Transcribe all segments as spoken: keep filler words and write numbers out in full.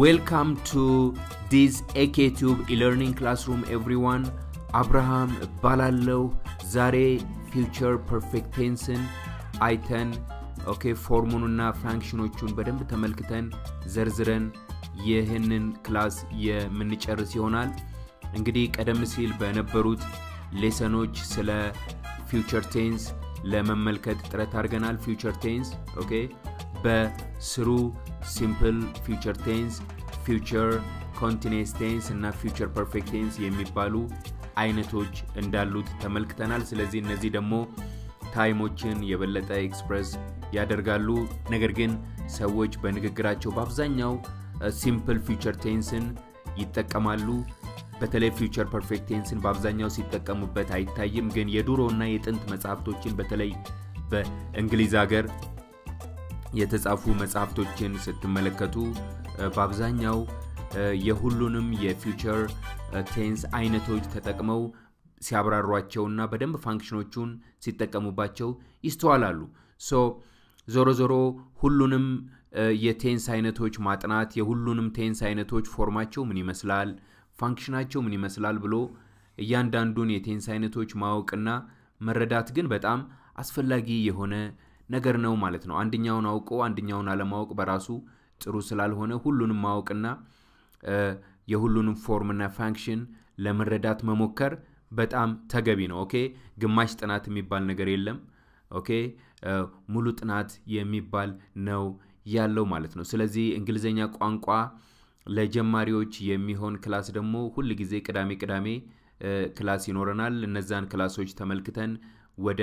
Welcome to this AKTube e-learning classroom, everyone. Abraham Balalo Zare future perfect tense item. Okay, formula functionochun bedem tamelkiten zerzeren yehenen class yemenicherus yihonal. Engedi qedem sil beneberut lessons sele future tense ለመመልከት ጥረት አድርገናል future tense okay በስሩ simple future tense future continuous tense እና future perfect tense የሚባሉ አይነቶች እንዳሉት ተመልክተናል ስለዚህ እነዚህ ደግሞ ታይሞችን የበለጠ ኤክስፕረስ ያደርጋሉ ነገር ግን ሰዎች በንግግራቸው በአብዛኛው simple future tenseን ይጠቀማሉ በተለይ future perfect tenseን በአብዛኛው ሲጠቀሙበት አይታይም ግን የዱሮና የጥንት መጻሕፍቶችን በተለይ በእንግሊዝ ሀገር የተጻፉ መጻሕፍቶችን ስትመለከቱ በአብዛኛው የሁሉንም የfuture tense አይነቶች ተጠቅመው ሲያብራሯቸውና በደንብ ፋንክሽኖቹን ሲጠቀሙባቸው ይስተዋላሉ ሶ ዞሮ ዞሮ ሁሉንም የtense አይነቶች ማጥናት የሁሉንም tense አይነቶች ፎርማቸው ምን ይመስላል ፋንክሽናቸው ምን ይመስላል ብሎ እያንዳንዱን የቴንስ አይነቶች ማወቅና መረዳት ግን በጣም አስፈላጊ የሆነ ነገር ነው ማለት ነው አንደኛውን አውቆ አንደኛውን አለማወቅ በራሱ ጥሩ ስላልሆነ ሁሉንም ማወቅና የሁሉንም ፎርምና ፋንክሽን ለመረዳት መሞከር በጣም ተገቢ ነው ኦኬ ግማሽ ጥናት የሚባል ነገር የለም ኦኬ ሙሉ ጥናት የሚባል ነው ያለው ማለት ነው ስለዚህ እንግሊዘኛ ቋንቋ ለጀማሪዎች የሚሆን ክላስ ደግሞ ሁሉ ጊዜ ቅዳሜ ቅዳሜ ክላስ ይኖርናል እነዛን ክላሶች ተመልክተን ወደ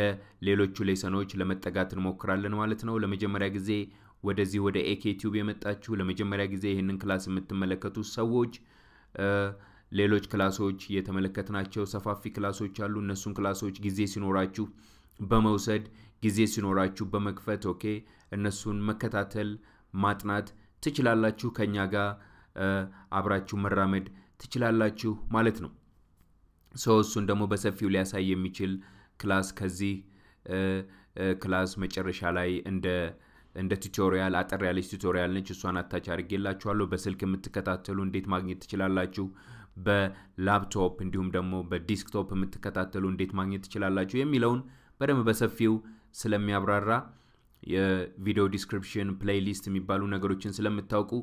ሌሎቹ ሌሰኖች ለመጠጋት እንሞክራለን ማለት ነው ለመጀመሪያ ጊዜ ወደዚህ ወደ AKTube የመጣችሁ ለመጀመሪያ ጊዜ ይሄንን ክላስ የምትመለከቱ ሰዎች ሌሎች ክላሶች የተመለከትናቸው ሰፋፊ ክላሶች አሉ እነሱን ክላሶች ጊዜ ሲኖራችሁ በመውሰድ ጊዜ ሲኖራችሁ በመክፈት ኦኬ እነሱን መከታተል ማጥናት ትችላላችሁ ከኛ ጋር አብራችሁ መራመድ ትችላላችሁ ማለት ነው ሶስቱን ደግሞ በሰፊው ሊያሳይ የሚችል ክላስ ከዚህ ክላስ መጨረሻ ላይ እንደ እንደ ቱቶሪያል አጠር ያለ ቱቶሪያል ነች እሷን አታች አድርጌላችኋለሁ በስልክ የምትከታተሉ እንዴት ማግኘት ትችላላችሁ በላፕቶፕ እንዲሁም ደግሞ በዲስክቶፕ የምትከታተሉ እንዴት ማግኘት ትችላላችሁ የሚለውን በደም በሰፊው ስለሚያብራራ የቪዲዮ ዲስክሪፕሽን ፕሌሊስት የሚባሉ ነገሮችን ስለምታውቁ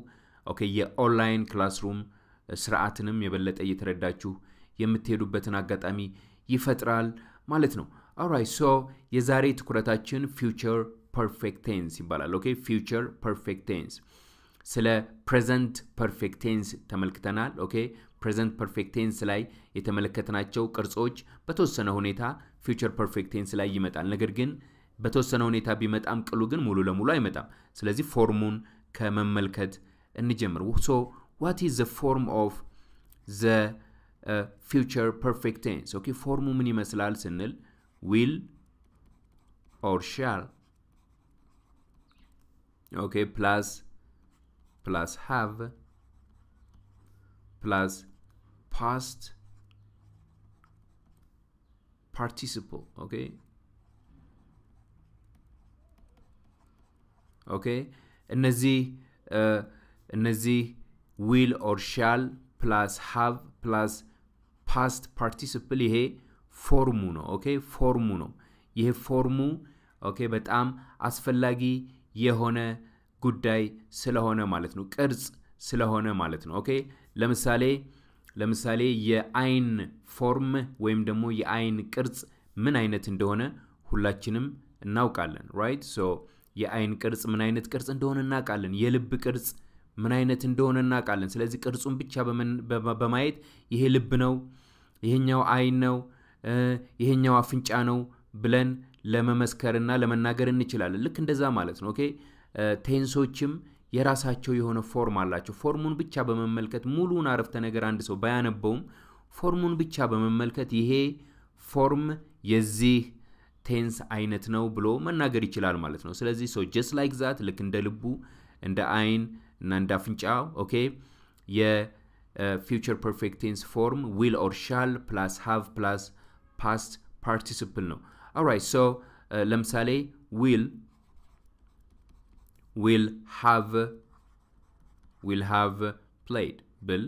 Okay, yeah, online classroom uh, sra'atንም የበለጠ እየተረዳችሁ የምትሄዱበትን አጋጣሚ ይፈጥራል ማለት ነው Alright so የዛሬ ትኩረታችን future perfect tense ይባላል okay future perfect tense ስለ present perfect tense ተመልክተናል okay present perfect tense ላይ የተመለከተናቸው ቅርጾች በተወሰነ ሁኔታ future perfect tense ላይ ይመጣል ነገር ግን በተወሰነ ሁኔታ ቢመጣም ቅሉ ግን ሙሉ ለሙሉ አይመጣም ስለዚህ ፎርሙን ከመመልከት So, what is the form of the uh, future perfect tense? Okay, formu ምን ይመስላል ስንል will or shall. Okay, plus plus have plus past participle. Okay. Okay, እነዚህ Nazi will or shall plus have plus past participle he formuno okay formuno ye formu okay but am asfallagi yehone guday selahone ማለት ነው ቅርጽ ስለሆነ ማለት ነው okay ለምሳሌ ለምሳሌ የአይን ፎርም ወይም ደግሞ የአይን ቅርጽ ምን አይነት እንደሆነ ሁላችንም እናውቃለን right so የአይን ቅርጽ ምን አይነት ቅርጽ እንደሆነ እናውቃለን የልብ ቅርጽ ምን አይነት እንደሆነ እናቃለን ስለዚህ ቅርጹን ብቻ በማየት ይሄ ልብ ነው ይሄኛው አይን ነው ይሄኛው አፍንጫ ነው ብለን ለመመስከርና ለመናገር እንችላለን ልክ እንደዛ ማለት ነው ኦኬ ቴንሶችም የራሳቸው የሆነ ፎርም አላቸው ፎርሙን ብቻ በመመልከት ሙሉውን አረፍተ ነገር አንድ ሰው ባያነበውም ፎርሙን ብቻ በመመልከት ይሄ ፎርም የዚህ ቴንስ አይነት ነው ብሎ መናገር ይችላል ማለት ነው ስለዚህ so just like that ልክ እንደ ልቡ እንደ አይን Nanda Finchao, okay. Yeah, uh, future perfect tense form will or shall plus have plus past participle. No, all right. So, uh, Lamsale will will have will have played bill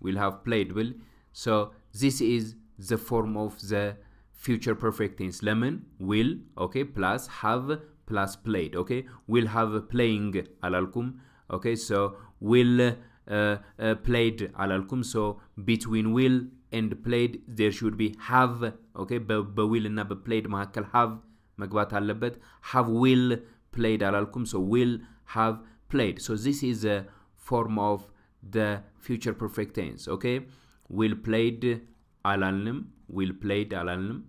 will have played bill. So this is the form of the future perfect tense. Lemon will, okay, plus have plus played, okay, will have playing alalkum, okay, so will uh, uh, played alalkum. So between will and played there should be have, okay, but will and played mahakal have magbat alabat have will played alalkum, so will have played. So this is a form of the future perfect tense, okay, will played alalnim, will played alalnim,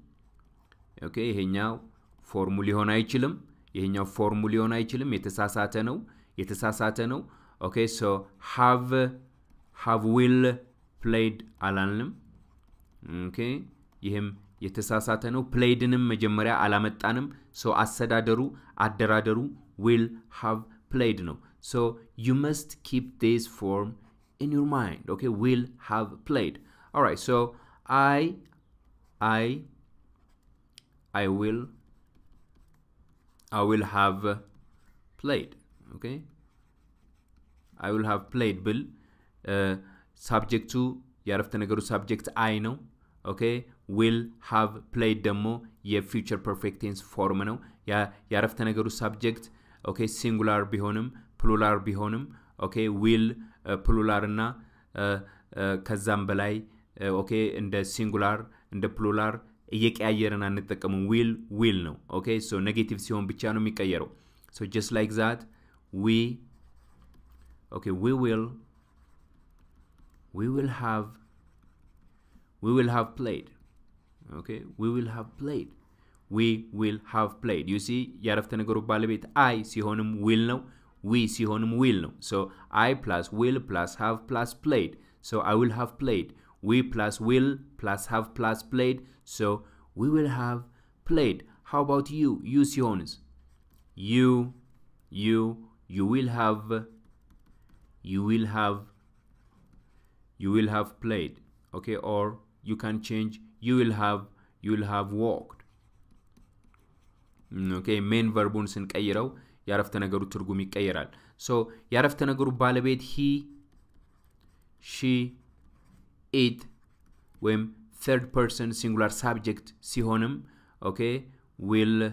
okay, ይሄኛው ፎርሙል ሊሆን አይችልም ይሄኛው ፎርሙል ሊሆን አይችልም የተሳሳተ ነው የተሳሳተ ነው okay. So have have will played alalnim, okay, ይሄም የተሳሳተ ነው playedንም መጀመሪያ አላመጣንም so አሰዳደሩ አደራደሩ will have played ነው. So you must keep this form in your mind, okay, will have played. All right, so I, I, I will, I will have played, okay, I will have played bill, uh, subject to, የአረፍተ ነገሩ subject I know, okay, will have played demo, የfuture perfect tense form ነው, የአረፍተ ነገሩ subject, okay, singular ቢሆንም, plural ቢሆንም, okay, will, uh, plural እና, uh, uh, ከዛም በላይ, Uh, okay, in the singular, in the plural, will, will no. Okay, so negative siyon bichano mikayero. So just like that, we, okay, we will, we will have, we will have played. Okay, we will have played. We will have played. You see, yarafta negoro balabit I sihonum will no, we sihonum will no. So I plus will plus have plus played. So I will have played. We plus will plus have plus played. So we will have played. How about you? You, Sionis. You, you, you will have, you will have, you will have played. Okay, or you can change. You will have, you will have walked. Okay, main verb unsen kairo. Yarafta nagaru turgumi kairal. So yarafta nagaru balabed he, she, it when third person singular subject sihonum, okay, will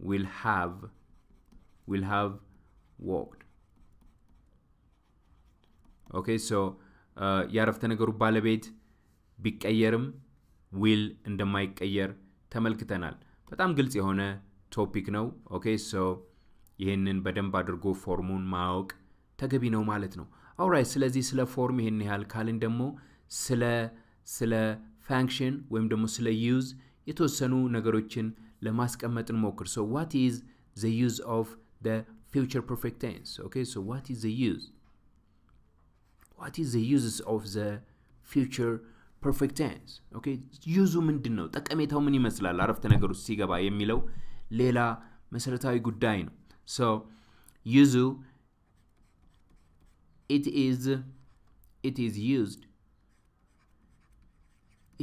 will have will have walked, okay. So yarafta nagaru balabet bikayerim will እንደማይቀየር ተመልክተናል በጣም ግልጽ የሆነ ቶፒክ ነው okay. So ይሄንን በደንብ አድርጎ ፎርሙን ማወቅ ተገቢ ነው ማለት ነው. Alright, ስለዚህ ስለ ፎርም ይሄን ያህል ካልን ደሞ ስለ ስለ ፋንክሽን ወይም ደሞ ስለ ዩዝ የተወሰኑ ነገሮችን ለማስቀመጥ እንሞክር. So what is the use of the future perfect tense? Okay, so what is the use? What is the uses of the future perfect tense? Okay, ዩዙ ምንድነው? ጠቀሜታው ምን ይመስላል? አረፍተ ነገር ውስጥ ሲገባ የሚለው ሌላ መሰረታዊ ጉዳይ ነው. So ዩዙ It is, it is used,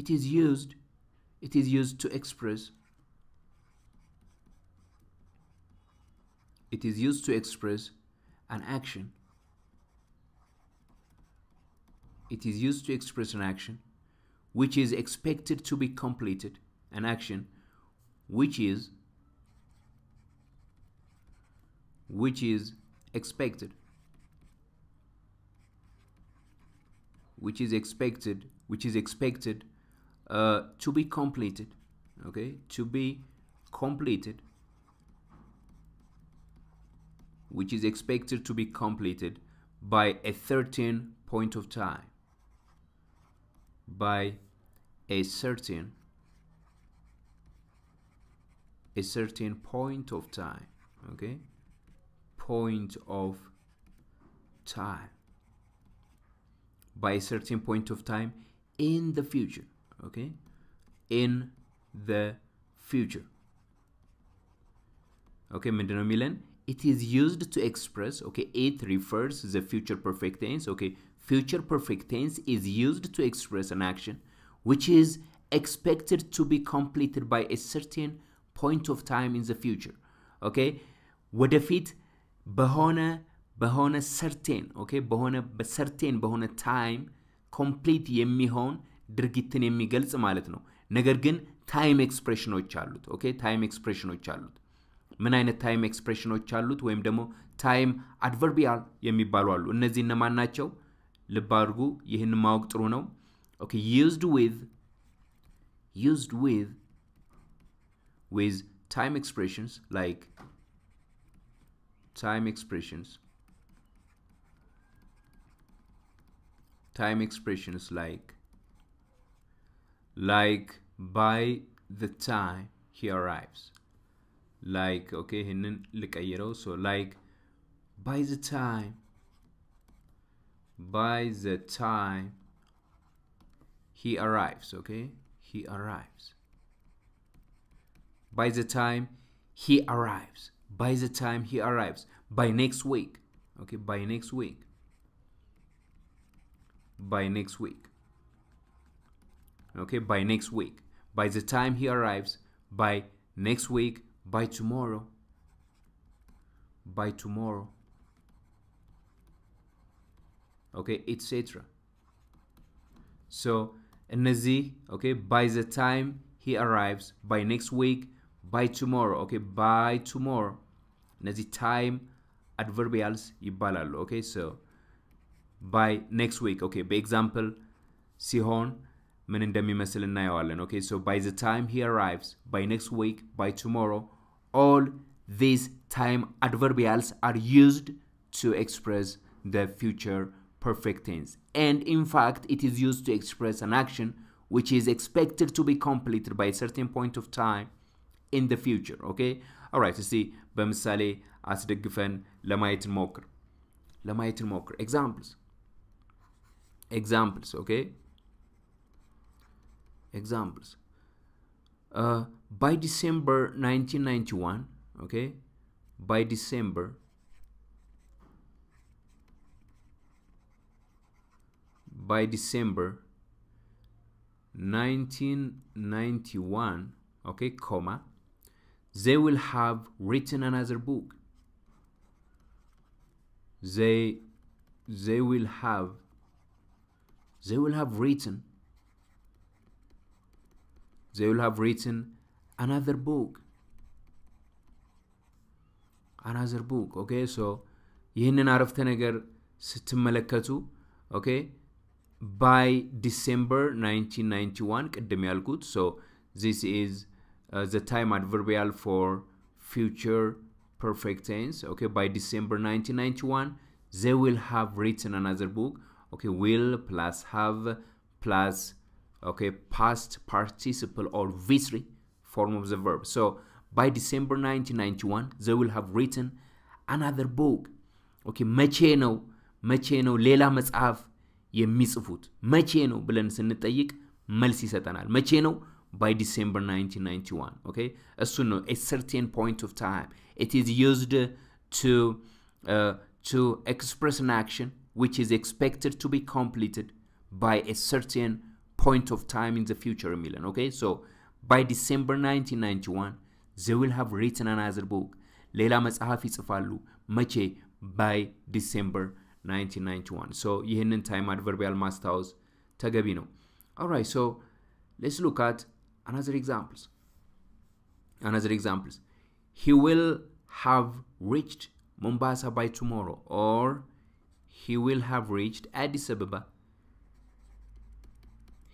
it is used, it is used to express, it is used to express an action, it is used to express an action which is expected to be completed, an action which is, which is expected. Which is expected, which is expected uh, to be completed, okay, to be completed, which is expected to be completed by a certain point of time, by a certain, a certain point of time, okay, point of time. By a certain point of time in the future, okay, in the future, okay, ምንድነው የሚለን? It is used to express, okay, it refers the future perfect tense, okay, future perfect tense is used to express an action which is expected to be completed by a certain point of time in the future, okay, ወደፊት بهونه بهونه certain okay بهونه بcertain بهونه time complete يميهون درجتين يميجلس مالتنو نجرجن time expression ويتشالوت okay time expression ويتشالوت من أين time expression ويتشالوت وهم دمو time adverbial يميبالوالو النزي نما ناتشو لبارجو يهن ماوك ترونو okay used with used with with time expressions like time expressions time expressions like like by the time he arrives like okay so like by the time by the time he arrives okay he arrives by the time he arrives by the time he arrives by next week okay by next week by next week okay by next week by the time he arrives by next week by tomorrow by tomorrow okay etc so nazi okay by the time he arrives by next week by tomorrow okay by tomorrow nazi time adverbials ይባላሉ okay so by next week okay by example sihon men እንደሚመስል እናየዋለን okay so by the time he arrives by next week by tomorrow all these time adverbials are used to express the future perfect tense and in fact it is used to express an action which is expected to be completed by a certain point of time in the future okay all right you see በምሳሌ አስደግፈን ለማየት ሞክር ለማየት ሞክር examples examples okay examples uh, by December nineteen ninety-one okay by December by December nineteen ninety-one okay comma they will have written another book they they will have they will have written they will have written another book another book okay so ይህንን አረፍተ ነገር ስትመለከቱ okay by December nineteen ninety-one ቅድም ያልኩት so this is uh, the time adverbial for future perfect tense okay by December nineteen ninety-one they will have written another book okay will plus have plus okay past participle or V three form of the verb so by December nineteen ninety-one they will have written another book okay መቼ ነው መቼ ነው ሌላ መጽሐፍ የሚጽፉት መቼ ነው ብለን ስንጠይቅ መልስ ይሰጠናል መቼ ነው by December nineteen ninety-one okay እሱ ነው a certain point of time it is used to uh, to express an action which is expected to be completed by a certain point of time in the future Milan okay so by December nineteen ninety-one they will have written another book ሌላ መጽሐፍ ይጽፋሉ መቼ by December nineteen ninety-one so ይሄንን time adverbial ማስታወስ ተገቢ ነው all right so let's look at another examples another examples he will have reached Mombasa by tomorrow or he will have reached Addis Ababa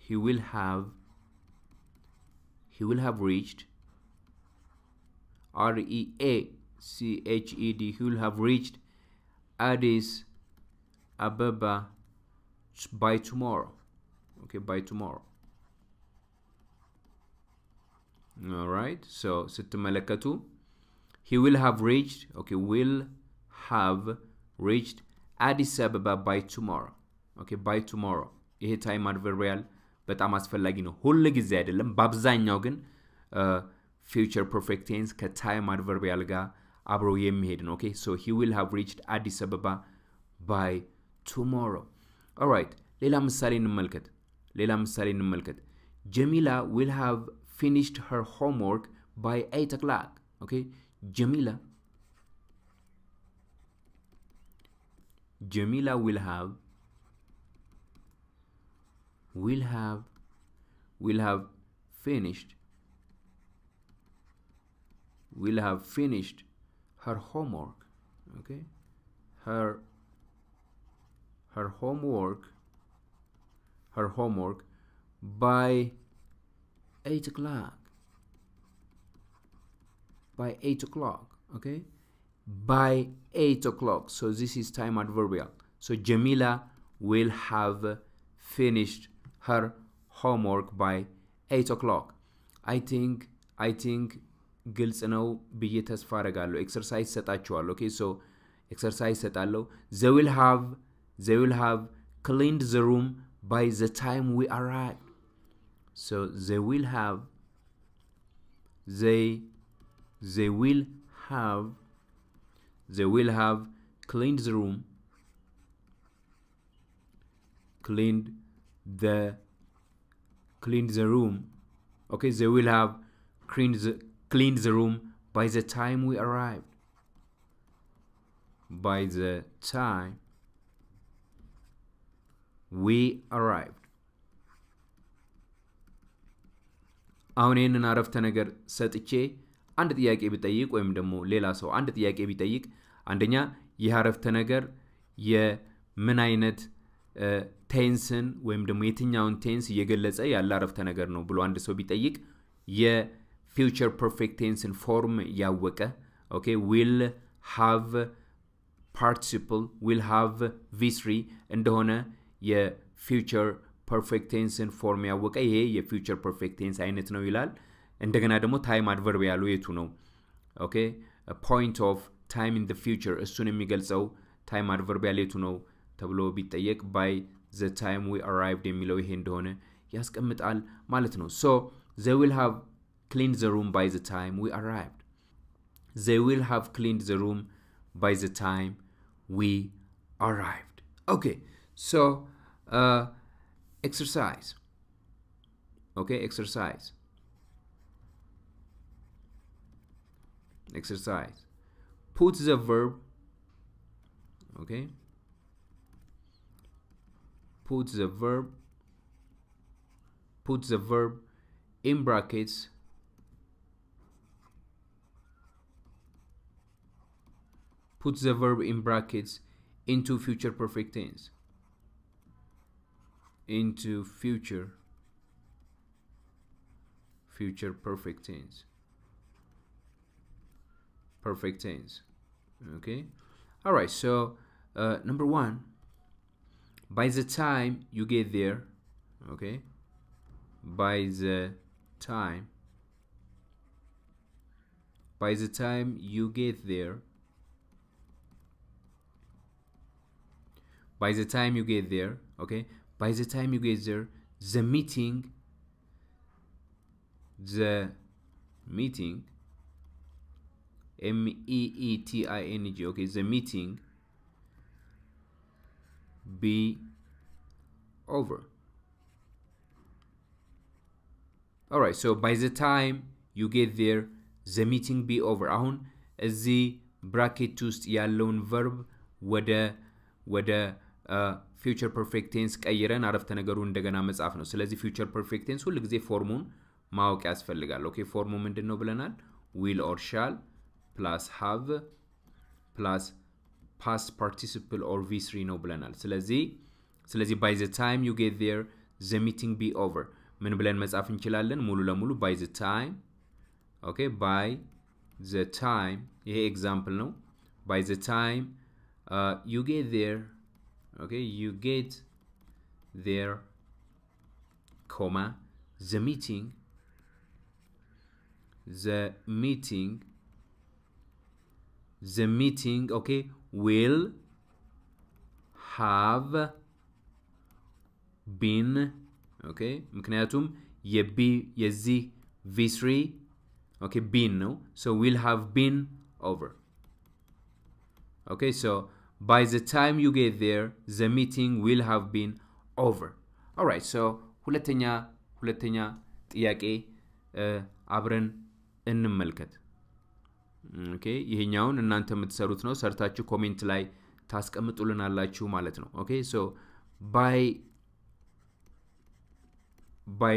He will have he will have reached R E A C H E D he will have reached Addis Ababa by tomorrow okay by tomorrow all right so ستملكتو he will have reached okay will have reached Addis Ababa by tomorrow okay by tomorrow ይሄ time adverbial በጣም አስፈላጊ ነው ሁሉ ጊዜ አይደለም በአብዛኛው ግን future perfect tense ከታይም adverbial ጋር አብሮ የሚሄድ ነው okay so he will have reached Addis Ababa by tomorrow all right ሌላ ምሳሌ እንመልከት ሌላ ምሳሌ እንመልከት Jamila will have finished her homework by eight o'clock okay Jamila Jamila will have will have will have finished will have finished her homework. Okay, her her homework her homework by eight o'clock by eight o'clock okay, by eight o'clock. So this is time adverbial. So Jamila will have finished her homework by eight o'clock. I think I think gilts now biye tasfa aregallo exercise setachwallo. Okay, so exercise setallo. They will have they will have cleaned the room by the time we arrive. So they will have they they will have they will have cleaned the room cleaned the cleaned the room okay, they will have cleaned the, cleaned the room by the time we arrived by the time we arrived. አሁን ይሄንን አረፍተ ነገር ሰጥቼ አንድ ጥያቄ ቢጠይቅ ወይም ደግሞ ሌላ ሰው አንድ ጥያቄ ቢጠይቅ አንደኛ ይህ አረፍተ ነገር የምን አይነት ቴንስን ወይም ደግሞ የትኛውን ቴንስ እየገለጸ ያለ አረፍተ ነገር ነው ብሎ አንድ ሰው ቢጠይቅ የፊውቸር ፐርፌክት ቴንስን ፎርም ያወቀ ኦኬ will have participle will have v three እንደሆነ የፊውቸር perfect tense in form ያወቀ ይሄ የፊውቸር perfect tense አይነት ነው ይላል። እንደገና ደግሞ time adverb ያለው የቱ ነው? ኦኬ point of time in the future እሱን የሚገልጸው time adverb ያለው የቱ ነው ተብሎ ቢጠየቅ by the time we arrived የሚለው ይሄ እንደሆነ ያስቀምጣል ማለት ነው። So they will have cleaned the room by the time we arrived. They will have cleaned the room by the time we arrived. Okay, so uh exercise. Okay, exercise. Exercise. Put the verb. Okay. Put the verb. Put the verb in brackets. Put the verb in brackets into future perfect tense. into future future perfect tense perfect tense okay. All right, so uh, number one, by the time you get there. Okay, by the time by the time you get there by the time you get there okay, by the time you get there, the meeting, the meeting, M E E T I N G, okay, the meeting be over. All right, so by the time you get there, the meeting be over. Ahun, the bracket tust yallon verb, whether, whether, uh, future perfect tense ቀይረን አረፍተ ነገሩን እንደገና መጻፍ ነው። ስለዚህ future perfect tense ሁሉ ግዜ ፎርሙን ማወቅ ያስፈልጋል። ኦኬ ፎርሙ ምንድነው ብለናል? will or shall plus have plus past participle or v three ነው ብለናል። ስለዚህ ስለዚህ by the time you get there the meeting be over ምን ብለን መጻፍ እንችላለን? ሙሉ ለሙሉ by the time okay, by the time ይሄ ኤግዛምፕል ነው። by the time uh, you get there okay, you get there, comma, the meeting, the meeting, the meeting, okay, will have been, okay, mknayatum, ye be, ye z, v three, okay, been, no, so will have been over. Okay, so by the time you get there, the meeting will have been over. All right, so huletenya huletenya tiyake abren enmelket. Okay, ይሄኛውን እናንተ የምትሰሩት ነው ሰርታችሁ ኮሜንት ላይ ታስቀምጡልናላችሁ ማለት ነው okay so by by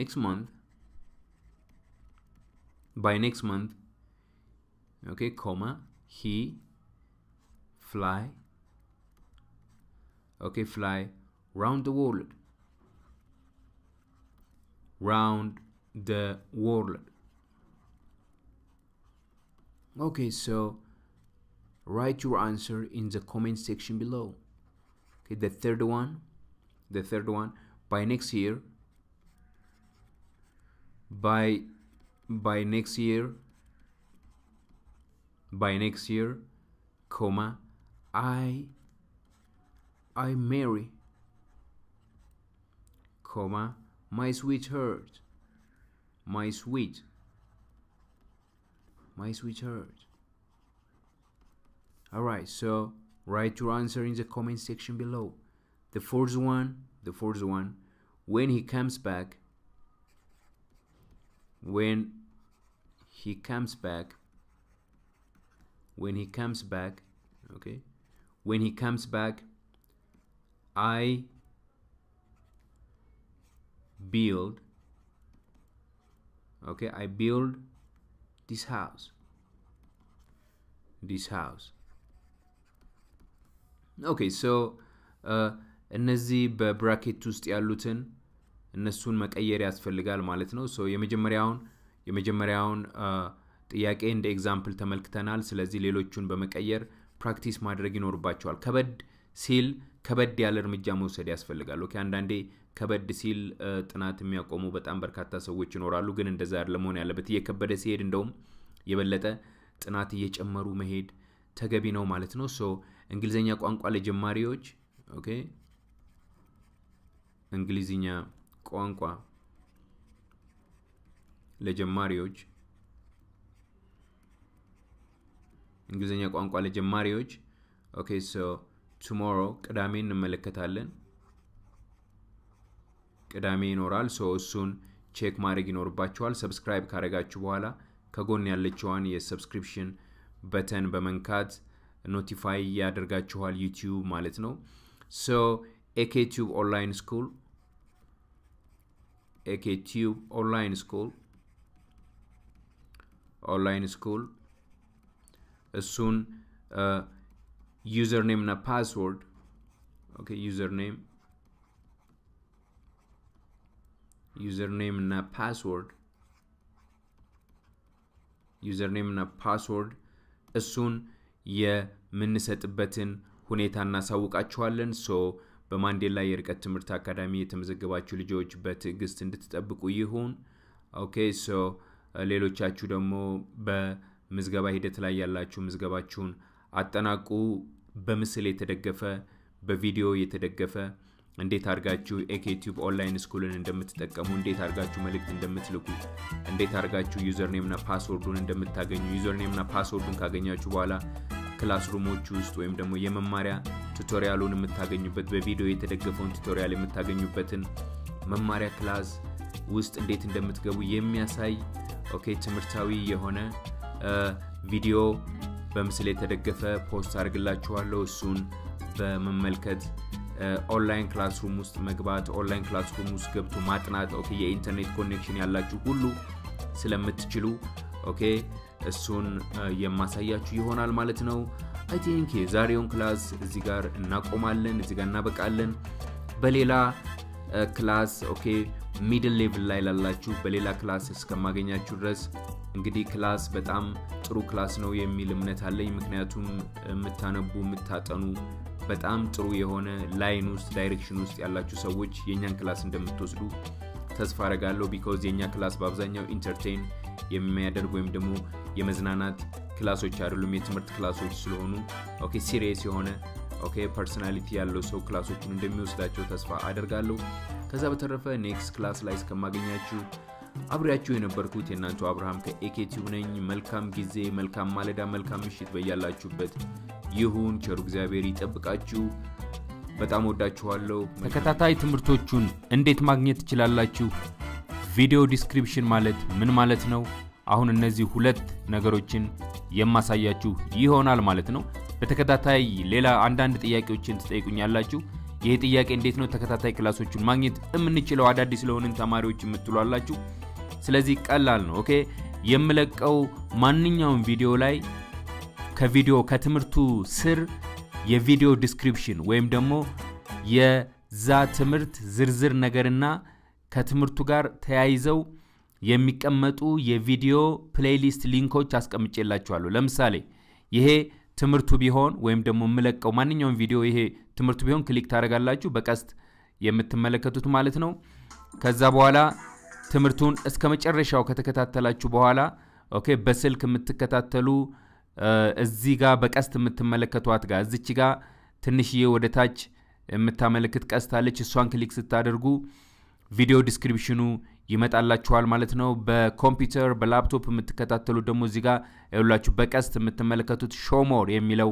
next month by next month okay comma he fly okay fly round the world round the world okay so write your answer in the comment section below okay the third one the third one by next year by by next year by next year comma I I marry comma my sweetheart my sweet my sweetheart Alright, so write your answer in the comment section below. The fourth one, the fourth one, when he comes back, when he comes back, when he comes back, okay, when he comes back, I build, okay, I build this house, this house. Okay, so uh nazi bracket to sti alutin nasun makayerias felgal maletno, so yemejamarion, yemejamarion uh the yak end example tamelktanal, selazilchun bamakayer, practice madragin or bachwal. Kabad seal, kabad dialer mijamus edias felgal, okay, and dandi kabad de seal uh tanatimiakomu but ambercata so which in or alugan and desire lamonella, but ye kabadesir in dom, yebeleta, tanati yech amaru mehid, tagabino maletno, so እንግሊዘኛ ቋንቋ ለጀማሪዎች ኦኬ እንግሊዘኛ ቋንቋ ለጀማሪዎች እንግሊዘኛ ቋንቋ ለጀማሪዎች ኦኬ ሶ tomorrow ቅዳሜ እንመለከታለን ቅዳሜ ይኖራል ሶ እሱን ቼክ ማድረግ ይኖርባችኋል ሰብስክራይብ ካደረጋችሁ በኋላ ከጎን ያለችዋን የሰብስክሪፕሽን በተን በመንካት notify ያደርጋችኋል YouTube ማለት ነው so AKTube online school AKTube online school online school እሱን username እና password okay username username እና password username እና password እሱን የምንሰጥበትን ሁኔታ እናሳውቃችኋለን ሶ በማንዴላ የርቀት ትምህርት አካዳሚ የተመዘገባችሁ ልጆች በትዕግስት እንድትጠብቁ ይሁን ኦኬ ሶ ሌሎቻችሁ ደግሞ በመዝገባ ሂደት ላይ ያላችሁ መዝገባችሁን አጠናቁ በምስል የተደገፈ በቪዲዮ የተደገፈ እንዴት አርጋችሁ AKTube online school-ን እንደምትጠቀሙ እንዴት አርጋችሁ መልእክት እንደምትልኩ እንዴት አርጋችሁ username እና password-ን እንደምታገኙ username እና password-ን ካገኛችሁ በኋላ ክላስሩሞች ውስጥ ወይም ደግሞ የመማሪያ ቱቶሪያሉን የምታገኙበት በቪዲዮ የተደገፈውን ቱቶሪያል የምታገኙበትን መማሪያ ክላስ ውስጥ እንዴት እንደምትገቡ የሚያሳይ ኦኬ ትምህርታዊ የሆነ ቪዲዮ በምስል የተደገፈ ፖስት አርግላችኋለሁ እሱን በመመልከት ኦንላይን ክላስሩም ውስጥ መግባት ኦንላይን ክላስሩም ውስጥ ገብቶ ማጥናት ኦኬ የኢንተርኔት ኮኔክሽን ያላችሁ ሁሉ ስለምትችሉ ኦኬ እሱን የማሳያችሁ ይሆናል ማለት ነው አይ ቲንክ የዛሬውን ክላስ እዚህ ጋር እናቆማለን እዚህ ጋር እናበቃለን በሌላ ክላስ ኦኬ ሚድል ሌቭል ላይ ላላችሁ በሌላ ክላስ እስከማገኛችሁ ድረስ እንግዲህ ክላስ በጣም ጥሩ ክላስ ነው የሚል እምነት አለኝ ምክንያቱም መታነቡ መታጠኑ በጣም ጥሩ የሆነ ላይን ውስጥ ዳይሬክሽን ውስጥ ያላችሁ ሰዎች የኛን ክላስ እንደምትወስዱ ተስፋ አደርጋለሁ because የኛ ክላስ በአብዛኛው ኢንተርቴይን የሚያደርጉ ወይም ደግሞ የመዝናናት ክላሶች አይደሉም የትምህርት ክላሶች ስለሆኑ ኦኬ ሲሪየስ የሆነ ኦኬ ፐርሰናሊቲ ያለው ሰው ክላሶችን እንደሚወስዳቸው ተስፋ አደርጋለሁ ከዛ በተረፈ ኔክስት ክላስ ላይ እስከማገኛችሁ አብራችሁ የነበርኩት የናንተ አብርሃም ከኤኬቲው ነኝ መልካም ጊዜ መልካም ማለዳ መልካም ምሽት በእያላችሁበት ይሁን ቸሩ እግዚአብሔር ይጠብቃችሁ በጣም ወዳችኋለሁ ተከታታይ ትምህርቶቹን እንዴት ማግኘት ትችላላችሁ ቪዲዮ ዲስክሪፕሽን ማለት ምን ማለት ነው አሁን እነዚህ ሁለት ነገሮችን የማሳያችሁ ይሆናል ማለት ነው በተከታታይ ሌላ አንዳንድ ጥያቄዎችን ትጠይቁኛላችሁ ይሄ ጥያቄ እንዴት ነው ተከታታይ ክላሶችን ማግኘት እምንችለው አዳዲስ ለሆነን ተማሪዎች የምትሏላችሁ ስለዚህ ቀላል ነው ኦኬ የምለቀው ማንኛውም ቪዲዮ ላይ ከቪዲዮ ከትምርቱ ስር የቪዲዮ ዲስክሪፕሽን ወይም ደግሞ የዛ ትምርት ዝርዝር ነገርና ከትምርቱ ጋር ተያይዘው የሚቀመጡ የቪዲዮ ፕሌሊስት ሊንኮች አስቀምጬላችኋለሁ ለምሳሌ ይሄ ትምርቱ ቢሆን ወይም ደግሞ ምለቀው ማንኛውም ቪዲዮ ይሄ ትምርቱ ቢሆን ክሊክ ታደርጋላችሁ በቀስት የምትመለከቱት ማለት ነው ከዛ በኋላ ትምርቱን እስከመጨረሻው ከተከታተላችሁ በኋላ ኦኬ በስልክ የምትከታተሉ እዚህ ጋር በቀስት የምትመለከቱት ጋር እዚች ጋር ትንሽዬ ወደታች የምታመለክት ቀስት አለች እሷን ክሊክ ስታደርጉ ቪዲዮ ዲስክሪፕሽኑ ይመጣላችኋል ማለት ነው በኮምፒውተር በላፕቶፕ የምትከታተሉ ደግሞ እዚህ ጋር ያላችሁ በቀስት የምትመለከቱት show more የሚለው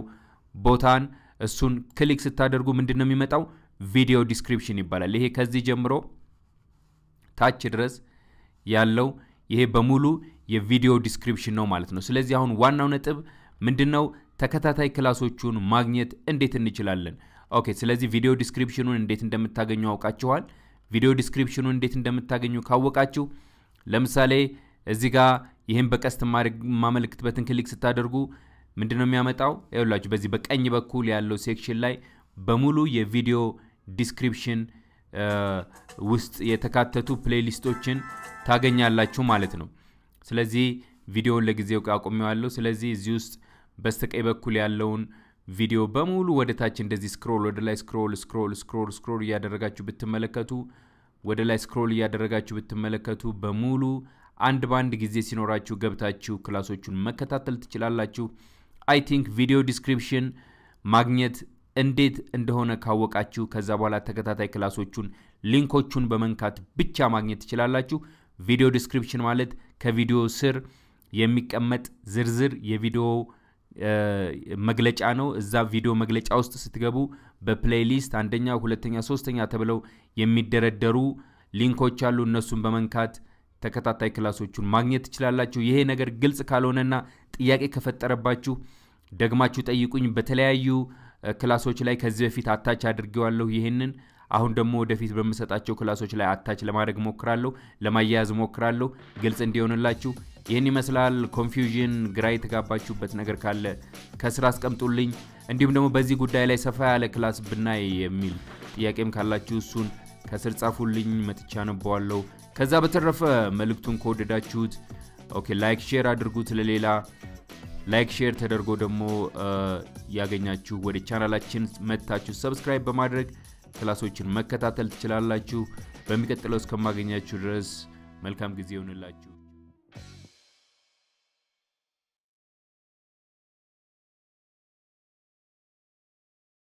ቦታን እሱን ክሊክ ስታደርጉ ምንድነው የሚመጣው ቪዲዮ ዲስክሪፕሽን ይባላል ይሄ ከዚህ ጀምሮ ታች ድረስ ያለው ይሄ በሙሉ የቪዲዮ ዲስክሪፕሽን ነው ማለት ነው ስለዚህ አሁን ዋናው ነጥብ ምንድነው ተከታታይ ክላሶቹን ማግኘት እንዴት እንችላለን ኦኬ ስለዚህ ቪዲዮ ዲስክሪፕሽኑን እንዴት እንደምታገኙ አውቃችኋል ቪዲዮ ዲስክሪፕሽኑን እንዴት እንደምታገኙ ካወቃችሁ ለምሳሌ እዚህ ጋር ይሄን በቀስት ማመልክትበትን ክሊክ ስታደርጉ ምንድነው የሚያመጣው ያውላችሁ በዚህ በቀኝ በኩል ያለው ሴክሽን ላይ በሙሉ የቪዲዮ ዲስክሪፕሽን ውስጥ የተካተቱ ፕሌሊስቶችን ታገኛላችሁ ማለት ነው ስለዚህ ቪዲዮውን ለጊዜው አቆሚዋለሁ ስለዚህ እዚህ ውስጥ በስተቀኝ በኩል ያለውን ቪዲዮ በሙሉ ወደታች እንደዚህ ስክሮል ወደ ላይ ስክሮል ስክሮል ስክሮል ስክሮል ያደረጋችሁ ብትመለከቱ ወደ ላይ ስክሮል ያደረጋችሁ ብትመለከቱ በሙሉ አንድ ባንድ ጊዜ ሲኖራችሁ ገብታችሁ ክላሶቹን መከታተል ትችላላችሁ አይ ቲንክ ቪዲዮ ዲስክሪፕሽን ማግኘት እንዴት እንደሆነ ካወቃችሁ ከዛ በኋላ ተከታታይ ክላሶቹን ሊንኮቹን በመንካት ብቻ ማግኘት ትችላላችሁ ቪዲዮ ዲስክሪፕሽን ማለት ከቪዲዮ ስር የሚቀመጥ ዝርዝር የቪዲዮ መግለጫ ነው እዛ ቪዲዮ መግለጫ ውስጥ ስትገቡ በፕሌሊስት አንደኛ ሁለተኛ ሶስተኛ ተብለው የሚደረደሩ ሊንኮች አሉ እነሱን በመንካት ተከታታይ ክላሶቹን ማግኘት ትችላላችሁ ይሄ ነገር ግልጽ ካልሆነና ጥያቄ ከፈጠረባችሁ ደግማችሁ ጠይቁኝ በተለያዩ ክላሶች ላይ ከዚህ በፊት አታች አድርጌዋለሁ ይሄንን አሁን ደግሞ ወደፊት በመሰጣቸው ክላሶች ላይ አታች ለማድረግ ሞክራለሁ ለማያያዝ ሞክራለሁ ግልጽ እንዲሆንላችሁ ይሄን ይመስላል ኮንፊውዥን ግራ የተጋባችሁበት ነገር ካለ ከስራ አስቀምጡልኝ እንዲሁም ደግሞ በዚህ ጉዳይ ላይ ሰፋ ያለ ክላስ ብናይ የሚል ጥያቄም ካላችሁ እሱን ከስር ጻፉልኝ መጥቻ ነውባለሁ ከዛ በተረፈ መልእክቱን ኮደዳችሁት ኦኬ ላይክ ሼር አድርጉት ለሌላ ላይክ ሼር ተደርጎ ደግሞ ያገኛችሁ ወደ ቻናላችን መጣችሁ ሰብስክራይብ በማድረግ ክላሶችን መከታተል ትችላላችሁ በሚቀጥለው እስከማገኛችሁ ድረስ መልካም ጊዜ ይሁንላችሁ